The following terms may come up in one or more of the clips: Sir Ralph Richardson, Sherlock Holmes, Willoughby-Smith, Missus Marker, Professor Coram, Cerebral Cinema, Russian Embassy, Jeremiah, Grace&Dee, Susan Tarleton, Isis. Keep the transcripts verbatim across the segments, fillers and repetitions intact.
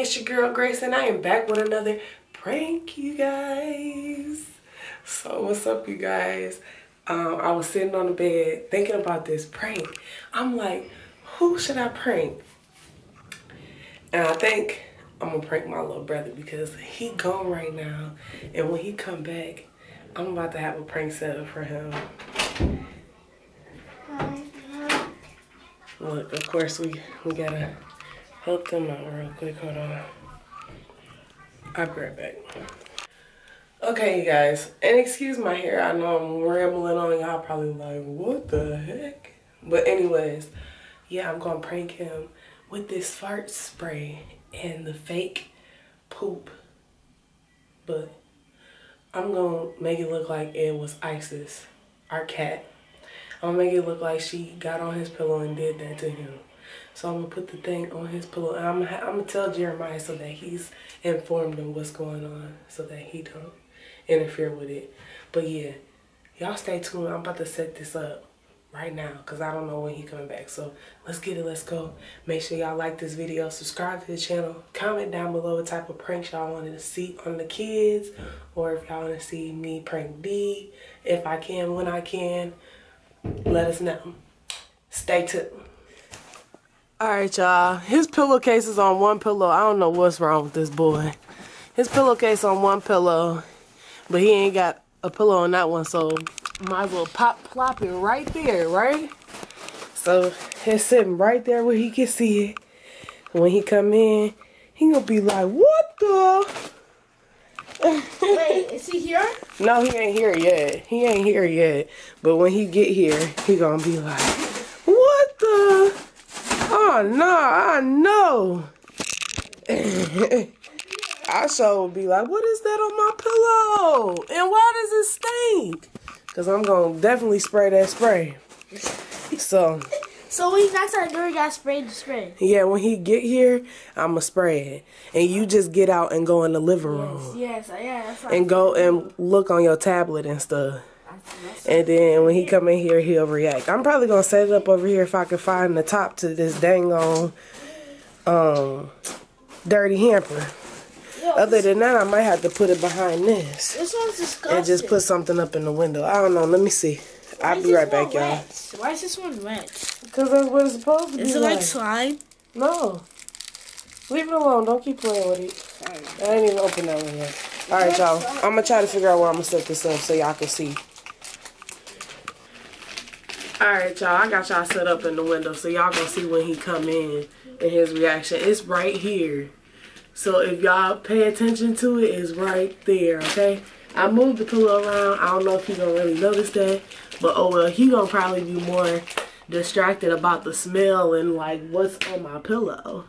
It's your girl Grace, and I am back with another prank, you guys. So what's up, you guys? Um, I was sitting on the bed thinking about this prank. I'm like, who should I prank? And I think I'm gonna prank my little brother because he gone right now, and when he come back, I'm about to have a prank set up for him. Look, of course we we gotta help them out real quick. Hold on, I'll be right back. Okay, you guys, and excuse my hair. I know I'm rambling on. Y'all probably like, what the heck? But anyways, yeah, I'm gonna prank him with this fart spray and the fake poop, but I'm gonna make it look like it was Isis, our cat. I'm gonna make it look like she got on his pillow and did that to him. So I'm gonna put the thing on his pillow, and I'm, I'm gonna tell Jeremiah so that he's informed of what's going on, so that he don't interfere with it. But yeah, y'all stay tuned. I'm about to set this up right now because I don't know when he coming back. So let's get it, let's go. Make sure y'all like this video, subscribe to the channel, comment down below what type of pranks y'all wanted to see on the kids, or if y'all wanna see me prank Dee, if I can, when I can. Let us know. Stay tuned. All right, y'all. His pillowcase is on one pillow. I don't know what's wrong with this boy. His pillowcase on one pillow, but he ain't got a pillow on that one, so might as well pop plop it right there, right? So it's sitting right there where he can see it. When he come in, he gonna be like, what the? Wait, is he here? No, he ain't here yet. He ain't here yet. But when he get here, he gonna be like, what the? Oh, no, I know. I sure would be like, what is that on my pillow? And why does it stink? Because I'm gonna definitely spray that spray. So... So when he's outside the door, you gotta spray the spray. Yeah, when he get here, I'ma spray it, and you just get out and go in the living room. Yes, yes, yeah. That's what and I'm go doing. And look on your tablet and stuff. That's, that's and then when he come in here, he'll react. I'm probably gonna set it up over here if I can find the top to this dang on um dirty hamper. Yo, other than that, I might have to put it behind this. This one's disgusting. And just put something up in the window. I don't know. Let me see. Why I'll be right back, y'all. Why is this one wet? Because that's what it's supposed to is be. Is it like, like slime? No. Leave it alone. Don't keep playing with it. I didn't even open that one yet. Alright, y'all. I'm going to try to figure out where I'm going to set this up so y'all can see. Alright, y'all. I got y'all set up in the window so y'all going to see when he come in and his reaction. It's right here. So if y'all pay attention to it, it's right there, okay? I moved the pillow around. I don't know if he going to really notice that. But oh well, he going to probably be more distracted about the smell and like what's on my pillow.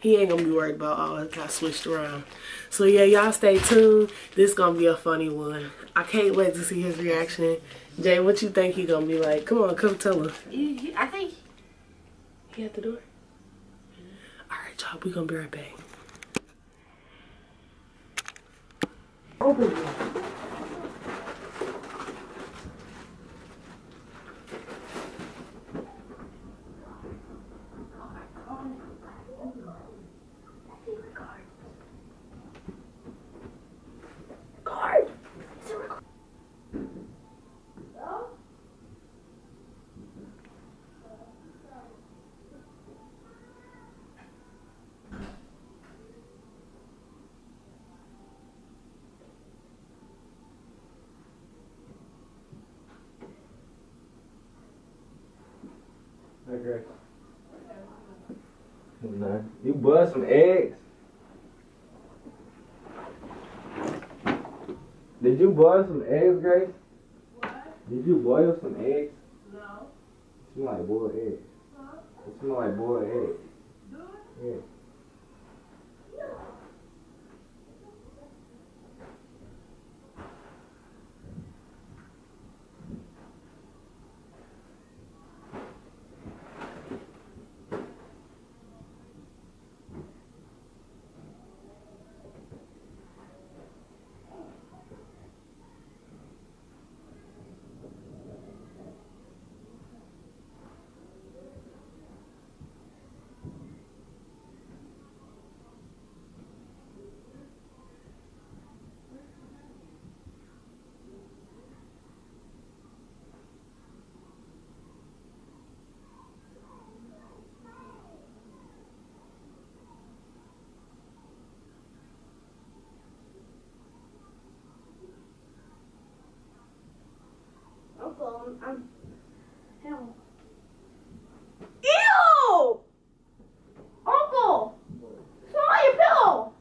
He ain't gonna be worried about all that got switched around. So yeah, y'all stay tuned. This gonna be a funny one. I can't wait to see his reaction. Jay, what you think he gonna be like? Come on, come tell us. I think he at the door. All right, y'all, we gonna be right back. Open it. Okay. No. You bust some eggs? Did you boil some eggs, Grace? What? Did you boil some eggs? No. It smell like boiled eggs. Huh? It smell like boiled eggs. Do it? Yeah. No. Um, I'm... Hell. Ew! Uncle! It's not your pillow!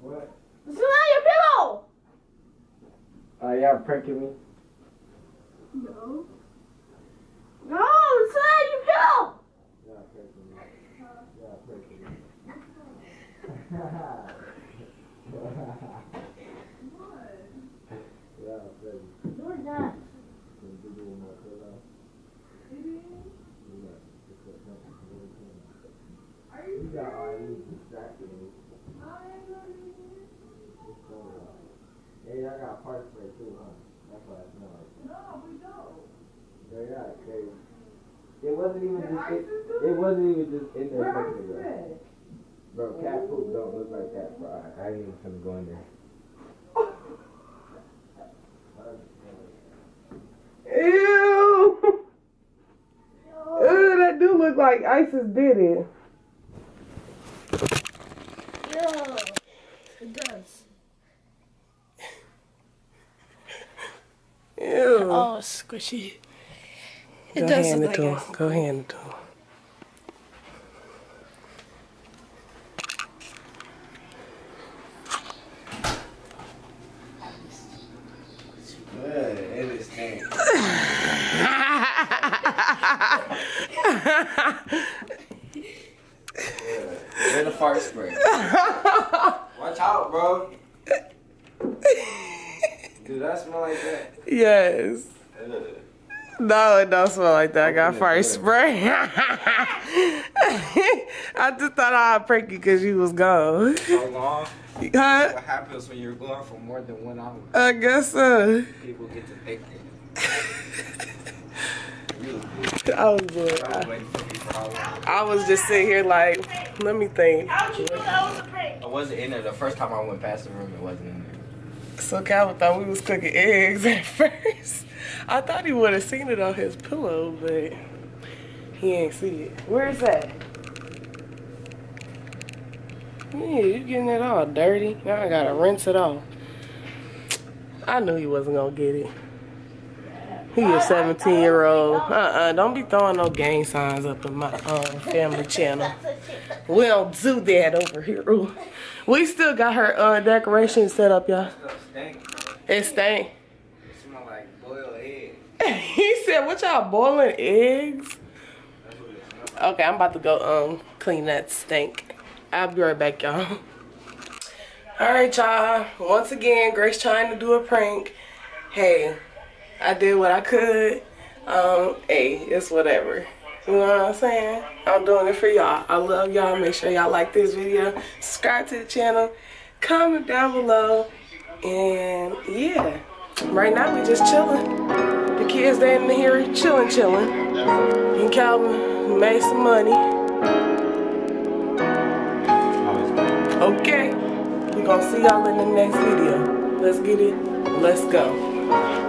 What? It's not your pillow! Are y'all pranking me? No. No, it's not your pillow! Y'all pranking me. Y'all pranking me. What? Y'all pranking me. No, it's not. Yeah, I got parts for it too, huh? That's why I smell like it. No, we don't. They're not crazy. It wasn't even just it, it wasn't even just in there. Bro. bro, cat poop don't look like that, bro. I ain't even finna go in there. Ew! Ew, that do look like Isis did it. Yeah, it does. Ew. Oh, squishy. It Go does hand look it like to him. Go hand it to him. Where the fart spray? Watch out, bro. Does that smell like that? Yes. Uh, no, it don't smell like that. I got fart spray. I just thought I'd prank you because you was gone. So long? Huh? What happens when you're gone for more than one hour? I guess so. People get to think it. I was good. I, I was just sitting here like, let me think. I wasn't in there. The first time I went past the room, it wasn't in there. So Calvin thought we was cooking eggs at first. I thought he would have seen it on his pillow, but he ain't see it. Where is that? Yeah, you getting it all dirty. Now I gotta rinse it off. I knew he wasn't gonna get it. He a seventeen-year-old. Uh-uh, don't be throwing no gang signs up in my uh, family channel. We don't do that over here. Ooh. We still got her uh, decoration set up, y'all. It stink. It smell like boiled eggs. He said, what y'all boiling eggs? Okay, I'm about to go um clean that stink. I'll be right back, y'all. All right, y'all. Once again, Grace trying to do a prank. Hey. I did what I could. Um, hey, it's whatever. You know what I'm saying? I'm doing it for y'all. I love y'all. Make sure y'all like this video. Subscribe to the channel. Comment down below. And yeah. Right now we just chilling. The kids they in here chilling, chilling. And Calvin made some money. Okay. We're gonna see y'all in the next video. Let's get it. Let's go.